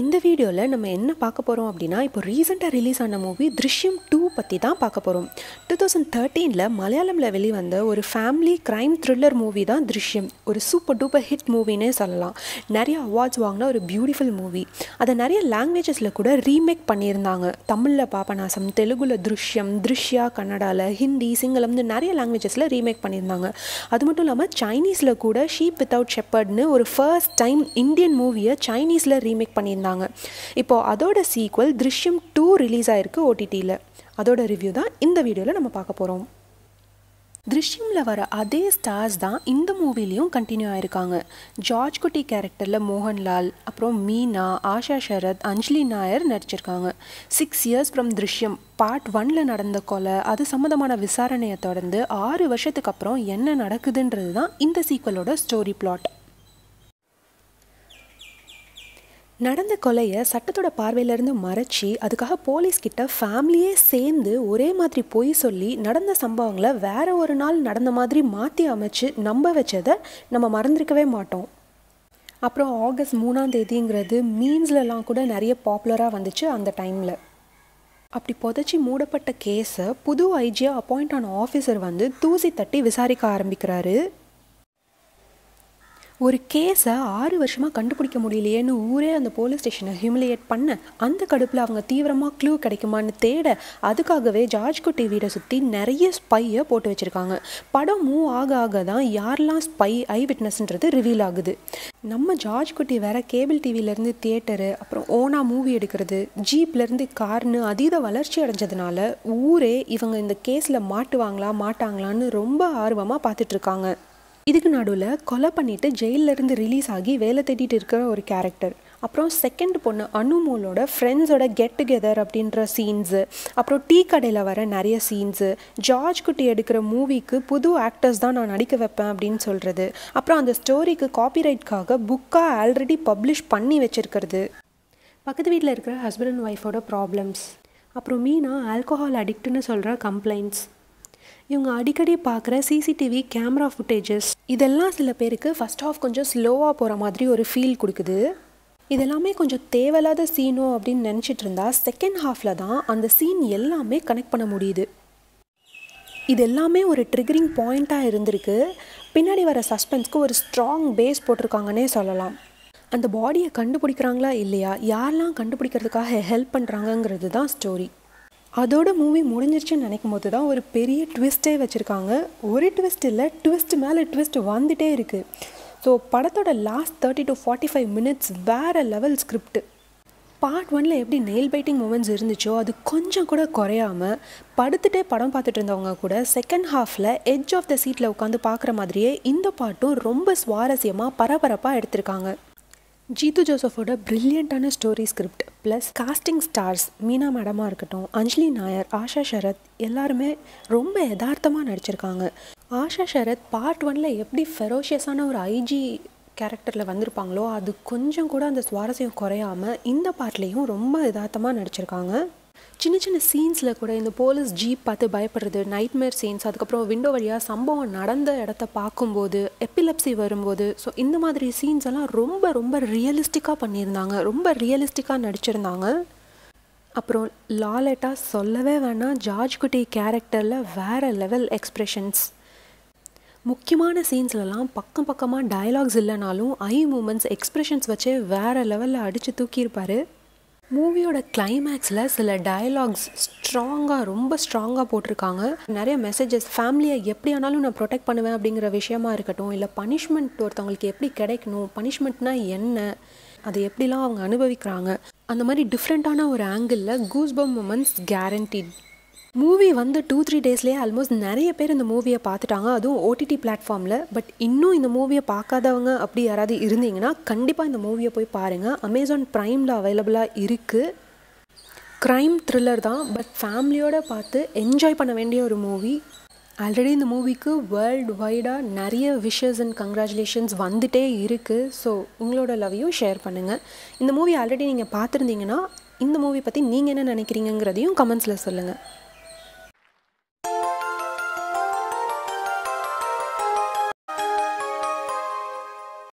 In this video, we will talk about the recent release of the movie Drishyam 2. In 2013, Malayalam level was a family crime thriller movie, Drishyam. A super duper hit movie. It was a beautiful movie. It was remade in languages. Tamil, Papanasam, Telugu, Drishyam, Drishya, Kannada, Hindi, Singalam, many languages. It was remade in Chinese. Sheep Without Shepherd was a first time Indian movie Chinese remake. Now, the sequel Drishyam 2 release ஆயிருக்கு OTT-ல. அதோட review தான் இந்த வீடியோல நம்ம பார்க்க போறோம். Drishyamல வர அதே ஸ்டார்ஸ் தான் இந்த மூவிலயும் கண்டினியூ ஆயிருக்காங்க. ஜார்ஜ் குட்டி கரெக்டர்ல மோகன்லால், அப்புறம் மீனா, ஆஷா சரத், அஞ்சலி நாயர் நடிச்சிருக்காங்க. 6 years from Drishyam Part 1 ல நடந்த கொலை அது சம்பந்தமான விசாரணையை தொடர்ந்து 6 வருஷத்துக்கு அப்புறம் என்ன நடக்குதுன்றது தான் இந்த சீக்வலோட ஸ்டோரி பிளாட். நடந்த கொலையை சட்டத்தோட பார்வையில இருந்து மறைச்சி அதுக்காக போலீஸ் கிட்ட ஃபேமிலியே சேர்ந்து ஒரே மாதிரி போய் சொல்லி நடந்த சம்பவங்களை வேற ஒரு நாள் நடந்த மாதிரி மாத்தி அமைச்சு நம்ப வச்சத நம்ம மறந்திருக்கவே மாட்டோம். அப்புறம் ஆகஸ்ட் 3ஆம் தேதிங்கிறது மீம்ஸ்லலாம் கூட நிறைய பாப்புலரா வந்துச்சு அந்த டைம்ல. அப்படி பொதச்சி மூடப்பட்ட கேஸை புது ஐஜியா அப்பாயிண்ட் ஆன ஆபீசர் வந்து தூசி தட்டி விசாரிக்க ஆரம்பிக்கிறாரு. ஒரு கேஸ 6 வருஷமா கண்டுபிடிக்க முடியலையேன்னு ஊரே அந்த போலீஸ் ஸ்டேஷனை ஹியூமிலியேட் பண்ண அந்த கடுப்புல அவங்க தீவிரமா க்ளூ கிடைக்குமான்னு தேட அதுக்காகவே ஜார்ஜ் குட்டி வீட சுத்தி நிறைய ஸ்பையை போட்டு வச்சிருக்காங்க. படம் மூவ் ஆக ஆக தான் யாரெல்லாம் ஸ்பை ஐ விட்னஸ்ன்றது ரிவீல் ஆகுது. நம்ம ஜார்ஜ் குட்டி வேற கேபிள் டிவில இருந்து தியேட்டர் அப்புறம் ஓனா மூவி எடுக்கிறது ஜீப்ல இருந்து கார்னு அதீத வளர்ச்சி அடைஞ்சதுனால ஊரே இவங்க இந்த கேஸ்ல மாட்டுவாங்களா மாட்டாங்களான்னு ரொம்ப ஆர்வமா பார்த்துட்டு இருக்காங்க. இதுக்கு நடுவுல கொலை பண்ணிட்டு ஜெயில்ல இருந்து ரிலீஸ் ஆகி வேலை தேடிட்டு இருக்கிற ஒரு கேரக்டர் அப்புறம் செகண்ட் பொண்ணு அனுமோலோட ஃப்ரெண்ட்ஸோட கெட் டுகெதர் அப்படின்ற சீன்ஸ் அப்புறம் டீ கடையில் வர நிறைய சீன்ஸ் ஜார்ஜ் குட்டி எடுக்கிற மூவிக்கு புது ஆக்டர்ஸ் தான் நான் நடிக்க வைப்பேன் அப்படின்னு சொல்றது அப்புறம் அந்த ஸ்டோரிக்கு காப்பிரைட்காக புக்காக ஆல்ரெடி பப்ளிஷ் பண்ணி வச்சிருக்கிறது பக்கத்து வீட்டில் இருக்கிற ஹஸ்பண்ட் அண்ட் ஒய்ஃபோட ப்ராப்ளம்ஸ் அப்புறம் மீனா ஆல்கஹால் அடிக்ட்னு சொல்கிற கம்ப்ளைண்ட்ஸ் இவங்க அடிக்கடி பார்க்குற சிசிடிவி கேமரா ஃபுட்டேஜஸ் இதெல்லாம் சில பேருக்கு ஃபர்ஸ்ட் ஹாஃப் கொஞ்சம் ஸ்லோவாக போகிற மாதிரி ஒரு ஃபீல் கொடுக்குது. இதெல்லாமே கொஞ்சம் தேவையில்லாத சீனோ அப்படின்னு நினச்சிட்டு இருந்தா செகண்ட் ஹாஃபில் தான் அந்த சீன் எல்லாமே கனெக்ட் பண்ண முடியுது. இது எல்லாமே ஒரு ட்ரிகரிங் பாயிண்ட்டாக இருந்திருக்கு. பின்னாடி வர சஸ்பென்ஸ்க்கு ஒரு ஸ்ட்ராங் பேஸ் போட்டிருக்காங்கன்னே சொல்லலாம். அந்த பாடியை கண்டுபிடிக்கிறாங்களா இல்லையா யாரெல்லாம் கண்டுபிடிக்கிறதுக்காக ஹெல்ப் பண்ணுறாங்கங்கிறது தான் ஸ்டோரி. அதோட மூவி முடிஞ்சிருச்சுன்னு நினைக்கும் போது தான் ஒரு பெரிய ட்விஸ்ட்டே வச்சுருக்காங்க. ஒரு ட்விஸ்ட் இல்லை ட்விஸ்ட் மேலே ட்விஸ்ட் வந்துகிட்டே இருக்குது. ஸோ படத்தோட லாஸ்ட் 30 to 45 மினிட்ஸ் வேறு லெவல் ஸ்கிரிப்ட். பார்ட் 1ல் எப்படி நெயில் பைட்டிங் மூமெண்ட்ஸ் இருந்துச்சோ அது கொஞ்சம் கூட குறையாமல் படுத்துகிட்டே படம் பார்த்துட்டு இருந்தவங்க கூட செகண்ட் ஹாஃபில் எட்ஜ் ஆஃப் த சீட்டில் உட்காந்து பார்க்குற மாதிரியே இந்த பாட்டும் ரொம்ப சுவாரஸ்யமாக பரபரப்பாக எடுத்திருக்காங்க. ஜீத்து ஜோசஃபோட பிரில்லியண்டான story script plus casting stars Meena மேடமாக இருக்கட்டும் அஞ்சலி நாயர் ஆஷா சரத் எல்லாருமே ரொம்ப யதார்த்தமாக நடிச்சிருக்காங்க. ஆஷா சரத் பார்ட் 1ல் எப்படி ஃபெரோஷியஸான ஒரு ஐஜி கேரக்டரில் வந்திருப்பாங்களோ அது கொஞ்சம் கூட அந்த சுவாரஸ்யம் குறையாமல் இந்த பார்ட்லேயும் ரொம்ப யதார்த்தமாக நடிச்சிருக்காங்க. சின்ன சின்ன சீன்ஸில் கூட இந்த போலீஸ் ஜீப் பார்த்து பயப்படுறது நைட்மேர் சீன்ஸ் அதுக்கப்புறம் விண்டோ வழியாக சம்பவம் நடந்த இடத்த பார்க்கும்போது எப்பிலப்சி வரும்போது ஸோ இந்த மாதிரி சீன்ஸ் எல்லாம் ரொம்ப ரொம்ப ரியலிஸ்டிக்காக பண்ணியிருந்தாங்க. ரொம்ப ரியலிஸ்டிக்காக நடிச்சிருந்தாங்க. அப்புறம் லாலெட்டாக சொல்லவே வேணாம் ஜார்ஜ் குட்டி கேரக்டரில் வேறு லெவல் எக்ஸ்ப்ரெஷன்ஸ். முக்கியமான சீன்ஸ்லலாம் பக்கம் பக்கமாக டயலாக்ஸ் இல்லைனாலும் ஐ மூமெண்ட்ஸ் எக்ஸ்ப்ரெஷன்ஸ் வச்சே வேறு லெவலில் அடித்து தூக்கியிருப்பார். மூவியோட கிளைமேக்ஸில் சில டயலாக்ஸ் ரொம்ப ஸ்ட்ராங்காக போட்டிருக்காங்க. நிறைய மெசேஜஸ் ஃபேமிலியை எப்படி ஆனாலும் நான் ப்ரொடெக்ட் பண்ணுவேன் அப்படிங்கிற விஷயமா இருக்கட்டும் இல்லை பனிஷ்மெண்ட் ஒருத்தவங்களுக்கு எப்படி கிடைக்கணும் பனிஷ்மெண்ட்னா என்ன அதை எப்படிலாம் அவங்க அனுபவிக்கிறாங்க அந்த மாதிரி டிஃப்ரெண்ட்டான ஒரு ஆங்கிளில் கூஸ்பம் மூமெண்ட்ஸ் கேரண்டீட். மூவி வந்து 2-3 டேஸ்லேயே ஆல்மோஸ்ட் நிறைய பேர் இந்த மூவியை பார்த்துட்டாங்க அதுவும் ஓடிடி பிளாட்ஃபார்மில். பட் இன்னும் இந்த மூவியை பார்க்காதவங்க அப்படி யாராவது இருந்தீங்கன்னா கண்டிப்பாக இந்த மூவியை போய் பாருங்கள். அமேசான் ப்ரைமில் அவைலபிளாக இருக்குது. க்ரைம் த்ரில்லர் தான் பட் ஃபேமிலியோடு பார்த்து என்ஜாய் பண்ண வேண்டிய ஒரு மூவி. ஆல்ரெடி இந்த மூவிக்கு வேர்ல்டு வைடாக நிறைய விஷஸ் அண்ட் கங்க்ராச்சுலேஷன்ஸ் வந்துகிட்டே இருக்குது. ஸோ உங்களோட லவ்வையும் ஷேர் பண்ணுங்கள். இந்த மூவி ஆல்ரெடி நீங்கள் பார்த்துருந்தீங்கன்னா இந்த மூவி பற்றி நீங்கள் என்ன நினைக்கிறீங்கிறதையும் கமெண்ட்ஸில் சொல்லுங்கள்.